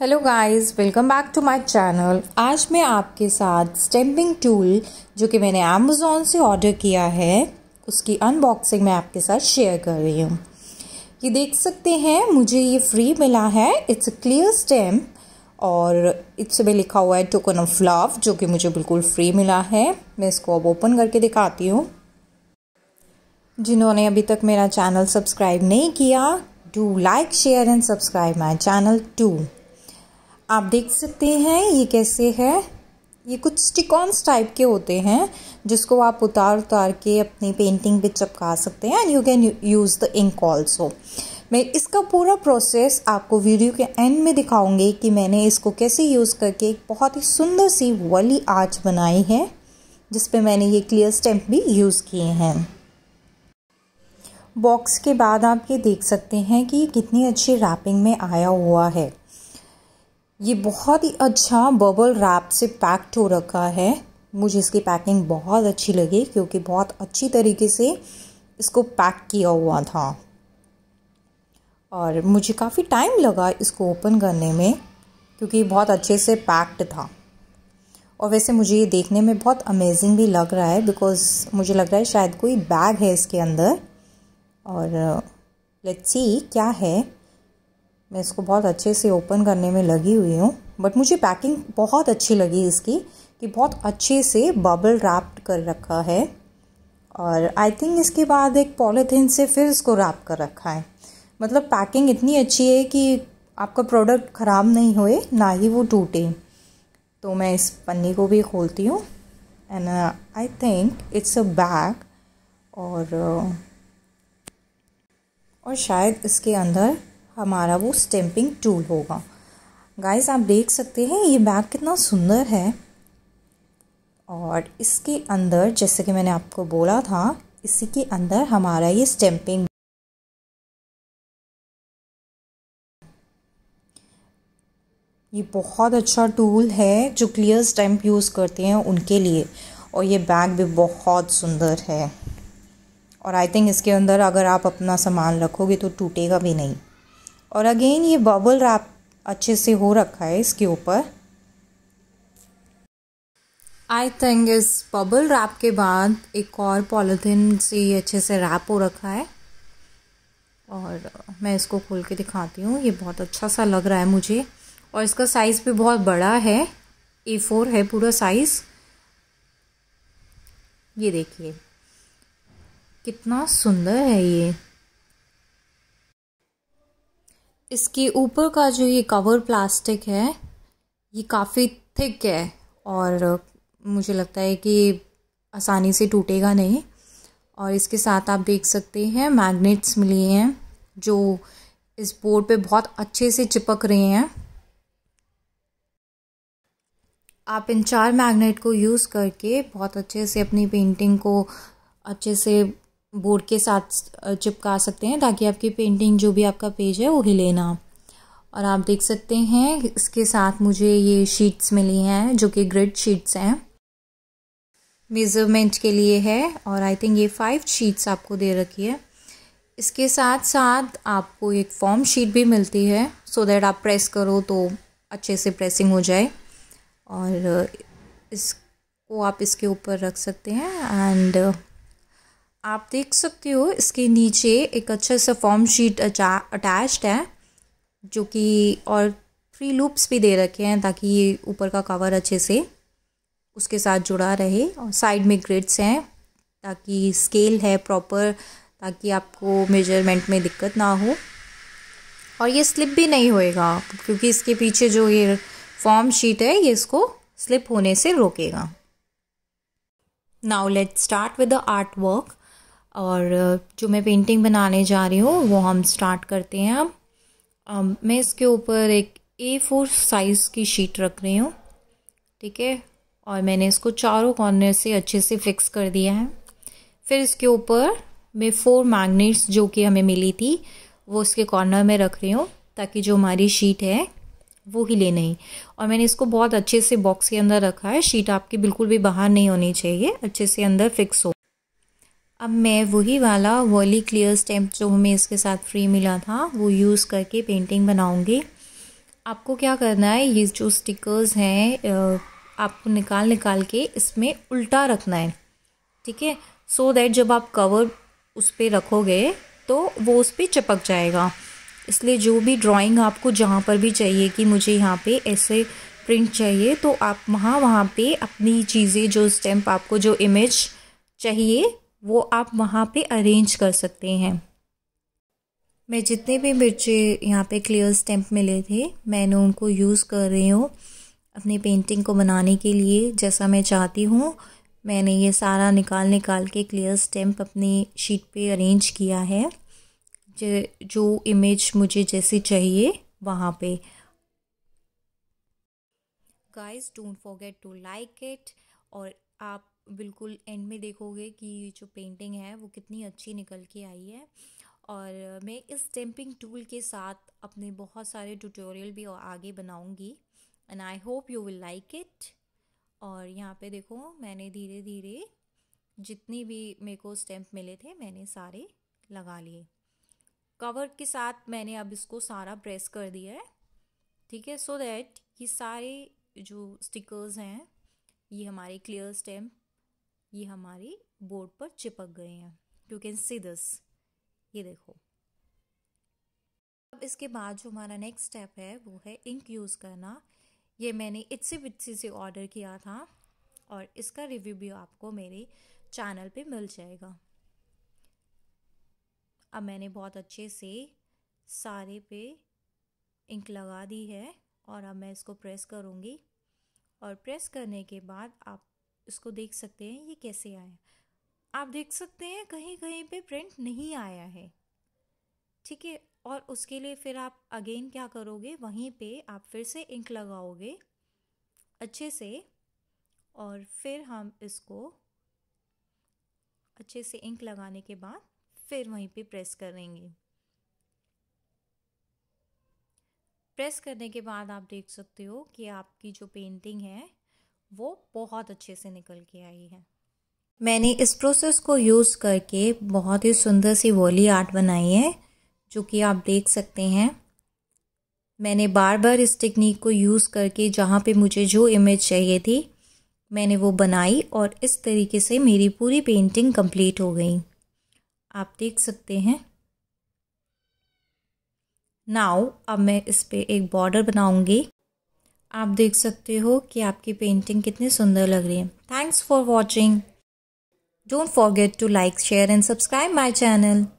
Hello guys, welcome back to my channel. आज मैं आपके साथ स्टैम्पिंग टूल जो कि मैंने अमेज़ॉन से ऑर्डर किया है उसकी अनबॉक्सिंग मैं आपके साथ शेयर कर रही हूँ। ये देख सकते हैं, मुझे ये फ्री मिला है। इट्स अ क्लियर स्टैम्प और इट्स में लिखा हुआ है टोकन ऑफ लव, जो कि मुझे बिल्कुल फ्री मिला है। मैं इसको अब ओपन करके दिखाती हूँ। जिन्होंने अभी तक मेरा चैनल सब्सक्राइब नहीं किया, do like share and subscribe my channel too. आप देख सकते हैं ये कैसे है। ये कुछ स्टिकॉन्स टाइप के होते हैं जिसको आप उतार के अपनी पेंटिंग पे चिपका सकते हैं and you can use the ink also. मैं इसका पूरा प्रोसेस आपको वीडियो के एंड में दिखाऊंगी कि मैंने इसको कैसे यूज़ करके एक बहुत ही सुंदर सी वाली आर्ट बनाई है जिस पे मैंने ये क्लियर स्टैम्प भी यूज़ किए हैं। बॉक्स के बाद आप ये देख सकते हैं कि कितनी अच्छी रैपिंग में आया हुआ है। ये बहुत ही अच्छा बबल रैप से पैक्ड हो रखा है। मुझे इसकी पैकिंग बहुत अच्छी लगी क्योंकि बहुत अच्छी तरीके से इसको पैक किया हुआ था और मुझे काफ़ी टाइम लगा इसको ओपन करने में क्योंकि बहुत अच्छे से पैक्ड था। और वैसे मुझे ये देखने में बहुत अमेजिंग भी लग रहा है बिकॉज़ मुझे लग रहा है शायद कोई बैग है इसके अंदर। और लेट्स सी क्या है। मैं इसको बहुत अच्छे से ओपन करने में लगी हुई हूँ, बट मुझे पैकिंग बहुत अच्छी लगी इसकी कि बहुत अच्छे से बबल रैप कर रखा है। और आई थिंक इसके बाद एक पॉलीथीन से फिर इसको रैप कर रखा है। मतलब पैकिंग इतनी अच्छी है कि आपका प्रोडक्ट ख़राब नहीं होए, ना ही वो टूटे। तो मैं इस पन्नी को भी खोलती हूँ and I think it's a bag और शायद इसके अंदर हमारा वो स्टैम्पिंग टूल होगा। गाइस, आप देख सकते हैं ये बैग कितना सुंदर है। और इसके अंदर, जैसे कि मैंने आपको बोला था, इसी के अंदर हमारा ये स्टैम्पिंग ये बहुत अच्छा टूल है जो क्लियर स्टैम्प यूज़ करते हैं उनके लिए। और ये बैग भी बहुत सुंदर है और आई थिंक इसके अंदर अगर आप अपना सामान रखोगे तो टूटेगा भी नहीं। और अगेन ये बबल रैप अच्छे से हो रखा है इसके ऊपर। आई थिंक इस बबल रैप के बाद एक और पॉलीथिन से अच्छे से रैप हो रखा है। और मैं इसको खोल के दिखाती हूँ। ये बहुत अच्छा सा लग रहा है मुझे और इसका साइज़ भी बहुत बड़ा है, A4 है पूरा साइज़। ये देखिए कितना सुंदर है ये। इसके ऊपर का जो ये कवर प्लास्टिक है ये काफ़ी थिक है और मुझे लगता है कि आसानी से टूटेगा नहीं। और इसके साथ आप देख सकते हैं मैग्नेट्स मिली हैं जो इस बोर्ड पे बहुत अच्छे से चिपक रहे हैं। आप इन 4 मैग्नेट को यूज़ करके बहुत अच्छे से अपनी पेंटिंग को अच्छे से बोर्ड के साथ चिपका सकते हैं ताकि आपकी पेंटिंग, जो भी आपका पेज है, वो हिले ना। और आप देख सकते हैं इसके साथ मुझे ये शीट्स मिली हैं जो कि ग्रिड शीट्स हैं, मेजरमेंट के लिए है। और आई थिंक ये 5 शीट्स आपको दे रखी है। इसके साथ साथ आपको एक फॉर्म शीट भी मिलती है सो दैट आप प्रेस करो तो अच्छे से प्रेसिंग हो जाए। और इसको आप इसके ऊपर रख सकते हैं एंड आप देख सकते हो इसके नीचे एक अच्छा सा फॉर्म शीट अटैच्ड है जो कि, और 3 लूप्स भी दे रखे हैं ताकि ये ऊपर का कवर अच्छे से उसके साथ जुड़ा रहे। और साइड में ग्रिड्स हैं ताकि स्केल है प्रॉपर, ताकि आपको मेजरमेंट में दिक्कत ना हो। और ये स्लिप भी नहीं होएगा क्योंकि इसके पीछे जो ये फॉर्म शीट है ये इसको स्लिप होने से रोकेगा। Now let's start with the artwork. और जो मैं पेंटिंग बनाने जा रही हूँ वो हम स्टार्ट करते हैं। अब मैं इसके ऊपर एक A4 साइज़ की शीट रख रही हूँ, ठीक है। और मैंने इसको चारों कॉर्नर से अच्छे से फिक्स कर दिया है। फिर इसके ऊपर मैं 4 मैग्नेट्स जो कि हमें मिली थी वो इसके कॉर्नर में रख रही हूँ ताकि जो हमारी शीट है वो हिले नहीं। और मैंने इसको बहुत अच्छे से बॉक्स के अंदर रखा है। शीट आपकी बिल्कुल भी बाहर नहीं होनी चाहिए, अच्छे से अंदर फिक्स हो। अब मैं वही वाला वॉली क्लियर स्टैम्प जो हमें इसके साथ फ्री मिला था वो यूज़ करके पेंटिंग बनाऊंगी। आपको क्या करना है, ये जो स्टिकर्स हैं आपको निकाल के इसमें उल्टा रखना है, ठीक है। सो दैट जब आप कवर उस पर रखोगे तो वो उस पर चिपक जाएगा। इसलिए जो भी ड्राइंग आपको जहाँ पर भी चाहिए कि मुझे यहाँ पे ऐसे प्रिंट चाहिए, तो आप वहाँ पे अपनी चीज़ें, जो स्टैम्प आपको जो इमेज चाहिए वो आप वहाँ पे अरेंज कर सकते हैं। मैं जितने भी मिर्चे यहाँ पे क्लियर स्टैम्प मिले थे मैंने उनको यूज़ कर रही हूँ अपनी पेंटिंग को बनाने के लिए जैसा मैं चाहती हूँ। मैंने ये सारा निकाल के क्लियर स्टैम्प अपनी शीट पे अरेंज किया है जो इमेज मुझे जैसी चाहिए वहाँ पे। Guys don't forget to like it. और आप बिल्कुल एंड में देखोगे कि जो पेंटिंग है वो कितनी अच्छी निकल के आई है। और मैं इस स्टैम्पिंग टूल के साथ अपने बहुत सारे ट्यूटोरियल भी आगे बनाऊंगी and I hope you will like it. और यहाँ पे देखो मैंने धीरे धीरे जितनी भी मेरे को स्टैम्प मिले थे मैंने सारे लगा लिए। कवर के साथ मैंने अब इसको सारा प्रेस कर दिया है, ठीक है। सो दैट ये सारे जो स्टिकर्स हैं, ये हमारे क्लियर स्टैम्प, ये हमारी बोर्ड पर चिपक गए हैं। यू कैन सी दिस, ये देखो। अब इसके बाद जो हमारा नेक्स्ट स्टेप है वो है इंक यूज़ करना। ये मैंने इट्सी बिट्सी से ऑर्डर किया था और इसका रिव्यू भी आपको मेरे चैनल पे मिल जाएगा। अब मैंने बहुत अच्छे से सारे पे इंक लगा दी है और अब मैं इसको प्रेस करूँगी। और प्रेस करने के बाद आप इसको देख सकते हैं ये कैसे आया। आप देख सकते हैं कहीं कहीं पे प्रिंट नहीं आया है, ठीक है। और उसके लिए फिर आप अगेन क्या करोगे, वहीं पे आप फिर से इंक लगाओगे अच्छे से और फिर हम इसको अच्छे से इंक लगाने के बाद फिर वहीं पे प्रेस करेंगे। प्रेस करने के बाद आप देख सकते हो कि आपकी जो पेंटिंग है वो बहुत अच्छे से निकल के आई है। मैंने इस प्रोसेस को यूज़ करके बहुत ही सुंदर सी वॉली आर्ट बनाई है जो कि आप देख सकते हैं। मैंने बार बार इस टेक्निक को यूज़ करके जहाँ पे मुझे जो इमेज चाहिए थी मैंने वो बनाई और इस तरीके से मेरी पूरी पेंटिंग कंप्लीट हो गई, आप देख सकते हैं। नाउ अब मैं इस पे एक बॉर्डर बनाऊंगी। आप देख सकते हो कि आपकी पेंटिंग कितनी सुंदर लग रही है। Thanks for watching. Don't forget to like, share and subscribe my channel.